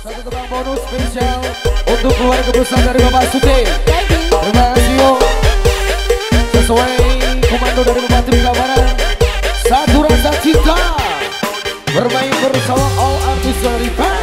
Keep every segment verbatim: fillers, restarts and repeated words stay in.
Satu tukang bonus spesial untuk keluarga besar dari Bapak Suti. Terima kasih yo. Sesuai komando dari Bapak Tim Kabaran, satu rasa cinta bermain bersama all artis dari Bapak.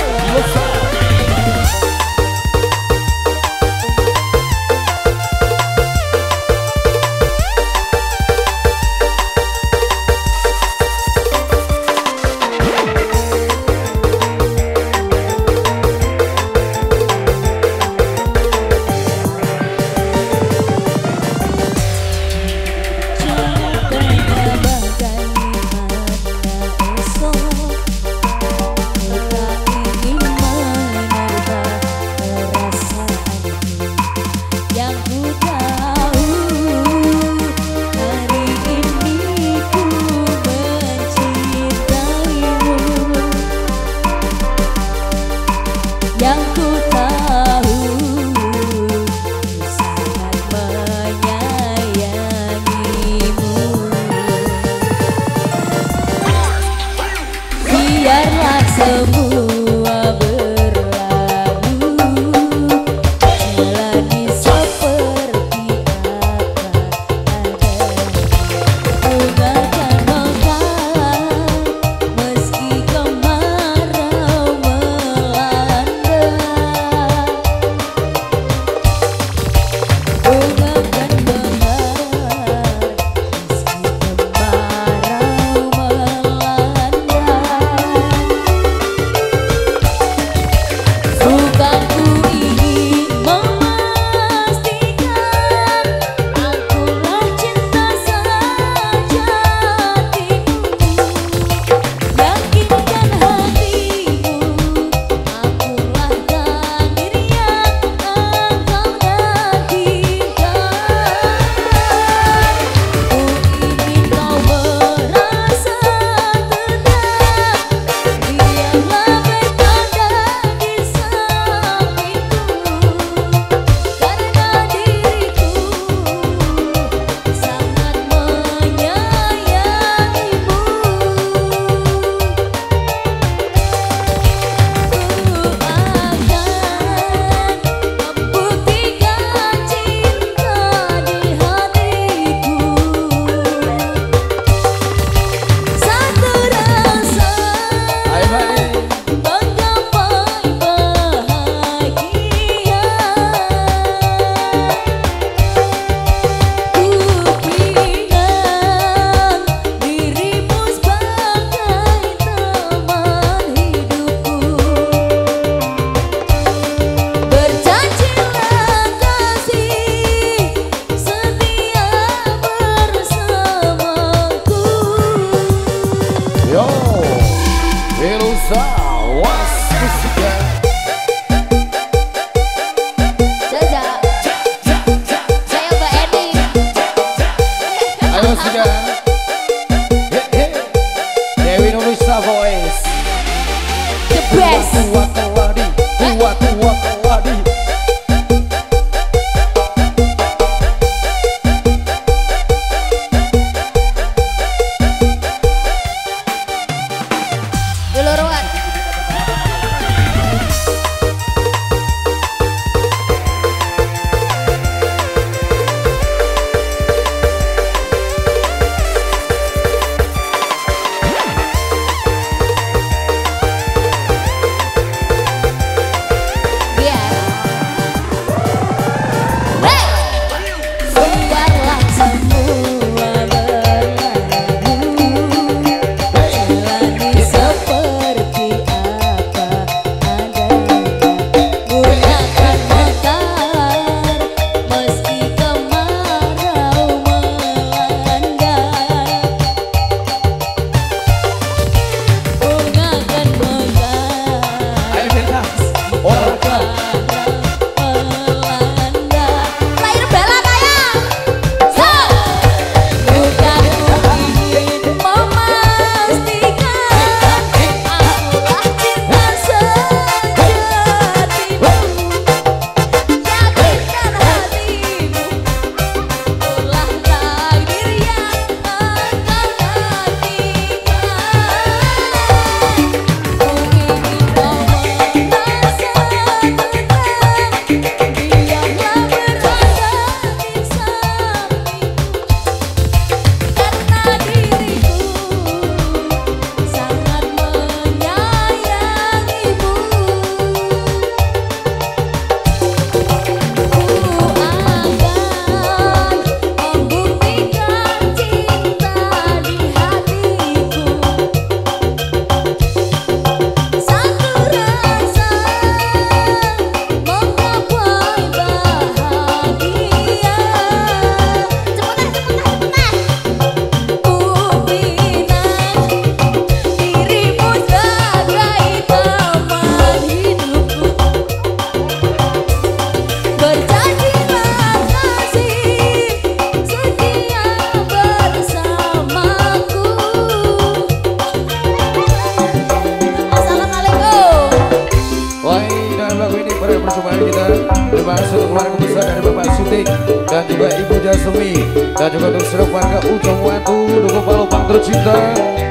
yang persembahan kita. Terima kasih untuk keluarga besar dari Bapak Sutik dan juga Ibu Jasumi, dan juga untuk seluruh warga Ujung Watu, Dukuh Palopang tercinta,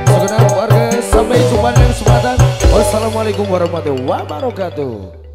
segenap warga. Sampai jumpa dan kesempatan. Wassalamualaikum warahmatullahi wabarakatuh.